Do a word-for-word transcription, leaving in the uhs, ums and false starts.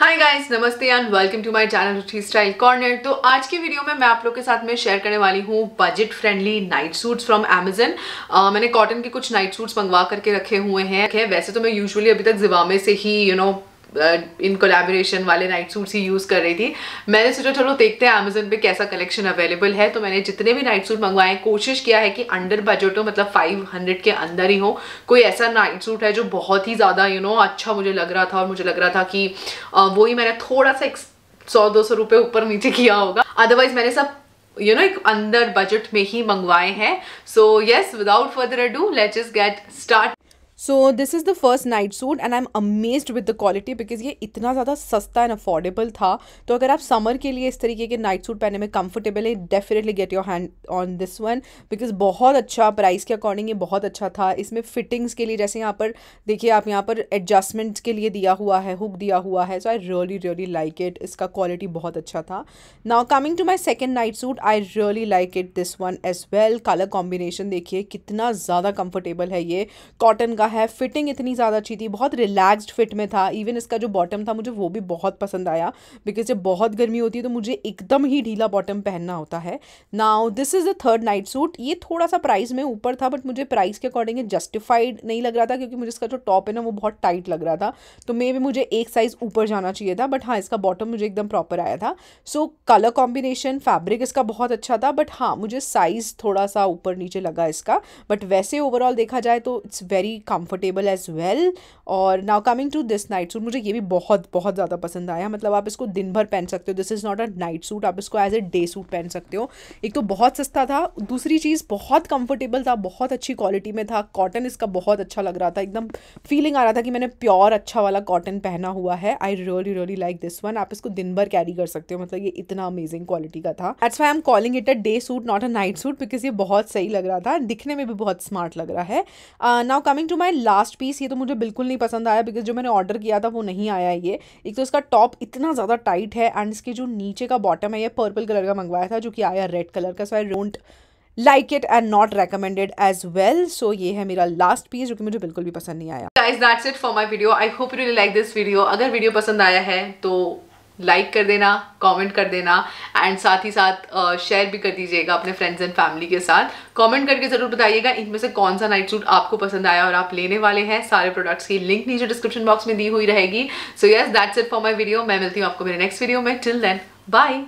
हाय guys, नमस्ते and welcome to my channel Ruchi style corner. तो आज की वीडियो में मैं आप लोग के साथ में शेयर करने वाली हूँ budget friendly night suits from Amazon. मैंने कॉटन के कुछ नाइट सूट्स मंगवा करके रखे हुए हैं। वैसे तो मैं यूजुअली अभी तक जिवामे से ही you you know know, in collaboration वाले नाइट सूट्स ही यूज़ कर रही थी। मैंने सोचा चलो देखते हैं अमेजन पे कैसा कलेक्शन अवेलेबल है। तो मैंने जितने भी नाइट सूट मंगवाए कोशिश किया है कि अंडर बजट हो, मतलब पाँच सौ के अंदर ही हो। कोई ऐसा नाइट सूट है जो बहुत ही ज़्यादा यू नो अच्छा मुझे लग रहा था और मुझे लग रहा था कि वो ही मैंने थोड़ा सा सौ दो सौ रुपये ऊपर नीचे किया होगा, अदरवाइज मैंने सब यू नो एक अंडर बजट में ही मंगवाए हैं। So yes, without further ado let's just get start. So this is the first night suit and I am amazed with the quality because ये इतना ज़्यादा सस्ता एंड अफोर्डेबल था। तो अगर आप समर के लिए इस तरीके के नाइट सूट पहनने में कंफर्टेबल है, definitely get your hand on this one because बहुत अच्छा प्राइस के अकॉर्डिंग ये बहुत अच्छा था। इसमें फिटिंग्स के लिए जैसे यहाँ पर देखिए, आप यहाँ पर एडजस्टमेंट्स के लिए दिया हुआ है, हुक दिया हुआ है। So I really really like it. इसका क्वालिटी बहुत अच्छा था। Now coming to my second night suit, I really like it this one as well. Colour combination देखिए कितना ज़्यादा कंफर्टेबल है। ये कॉटन का है, फिटिंग इतनी ज़्यादा अच्छी थी, बहुत रिलैक्स्ड फिट में था। इवन इसका जो बॉटम था मुझे वो भी बहुत पसंद आया बिकॉज जब बहुत गर्मी होती है तो मुझे एकदम ही ढीला बॉटम पहनना होता है। Now this is the third night suit. ये थोड़ा सा प्राइस में ऊपर था बट मुझे प्राइस के अकॉर्डिंग जस्टिफाइड नहीं लग रहा था क्योंकि मुझे इसका जो टॉप है ना वो बहुत टाइट लग रहा था, तो मे भी मुझे एक साइज़ ऊपर जाना चाहिए था। बट हाँ, इसका बॉटम मुझे एकदम प्रॉपर आया था। सो कलर कॉम्बिनेशन, फैब्रिक इसका बहुत अच्छा था बट हाँ, मुझे साइज़ थोड़ा सा ऊपर नीचे लगा इसका। बट वैसे ओवरऑल देखा जाए तो it's very comfortable as well. और now coming to this night suit, मुझे ये भी बहुत बहुत ज़्यादा पसंद आया। मतलब आप इसको दिन भर पहन सकते हो। This is not a night suit, आप इसको एज ए डे सूट पहन सकते हो। एक तो बहुत सस्ता था, दूसरी चीज़ बहुत कंफर्टेबल था, बहुत अच्छी क्वालिटी में था। कॉटन इसका बहुत अच्छा लग रहा था, एकदम फीलिंग आ रहा था कि मैंने प्योर अच्छा वाला कॉटन पहना हुआ है। I really really like this one. आप इसको दिन भर कैरी कर सकते हो, मतलब ये इतना अमेजिंग क्वालिटी का था। That's why I am calling it a day suit not a night suit because ये बहुत सही लग रहा था, दिखने में भी बहुत स्मार्ट लग रहा है। Now coming to my last piece, ये तो मुझे बिल्कुल नहीं पसंद आया बिकॉज जो मैंने ऑर्डर किया था वो नहीं आया। ये एक तो इसका टॉप इतना ज़्यादा टाइट है एंड इसके जो नीचे का बॉटम है ये पर्पल कलर का मंगवाया था जो कि आया रेड कलर का। So I don't like it and not recommended as well. सो ये है मेरा लास्ट पीस जो कि मुझे बिल्कुल भी पसंद नहीं आया। Guys that's it for my video. I hope you really like this video. अगर वीडियो पसंद आया है तो लाइक कर देना, कमेंट कर देना एंड साथ ही साथ शेयर भी कर दीजिएगा अपने फ्रेंड्स एंड फैमिली के साथ। कमेंट करके ज़रूर बताइएगा इनमें से कौन सा नाइट सूट आपको पसंद आया और आप लेने वाले हैं। सारे प्रोडक्ट्स की लिंक नीचे डिस्क्रिप्शन बॉक्स में दी हुई रहेगी। So yes, that's it for my video. मैं मिलती हूँ आपको मेरे नेक्स्ट वीडियो में। Till then bye.